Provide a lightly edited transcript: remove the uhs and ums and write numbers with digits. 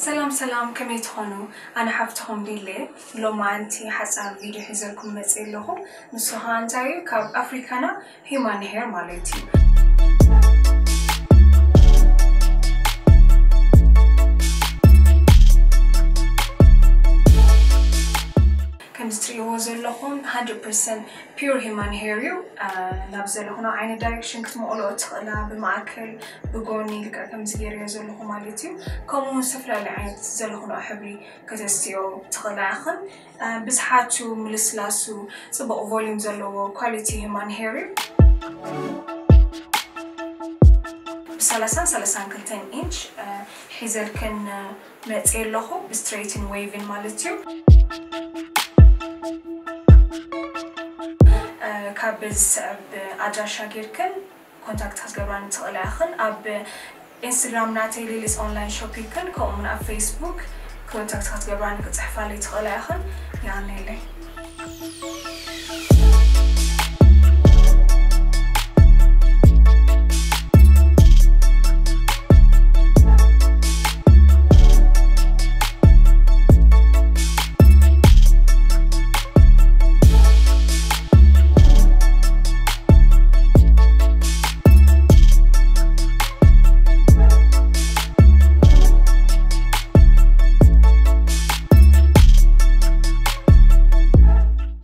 سلام سلام كم يتخونوا أنا حفتهم ليلة لو ما أنتي حسام فيديو حزركم مسئل لهم نسوهان تايو كاب أفريكانا هيمان هير مالتي chemistry was a 100% pure human hair you نبذل هنا عين direction كتم أقوله أتقلها بمعكل بقوني لك كم زيارة زل هما ليتيو كمون سفر على عين زل هنا أحبري كتستيو تقلها خن بس حاتو ملسلاسو سبق volume زلوا quality human hair سلسان كنتين إنش حزر كن متقل له straighten waving مالتيو كابز بأدراشة غيركن كونتاكت هزقران تقلاخن أب إنستغرام ناتي ليليس أونلاين شوبيكن كومنا فيسبوك كونتاكت هزقران كتحفالي تقلاخن يعني لي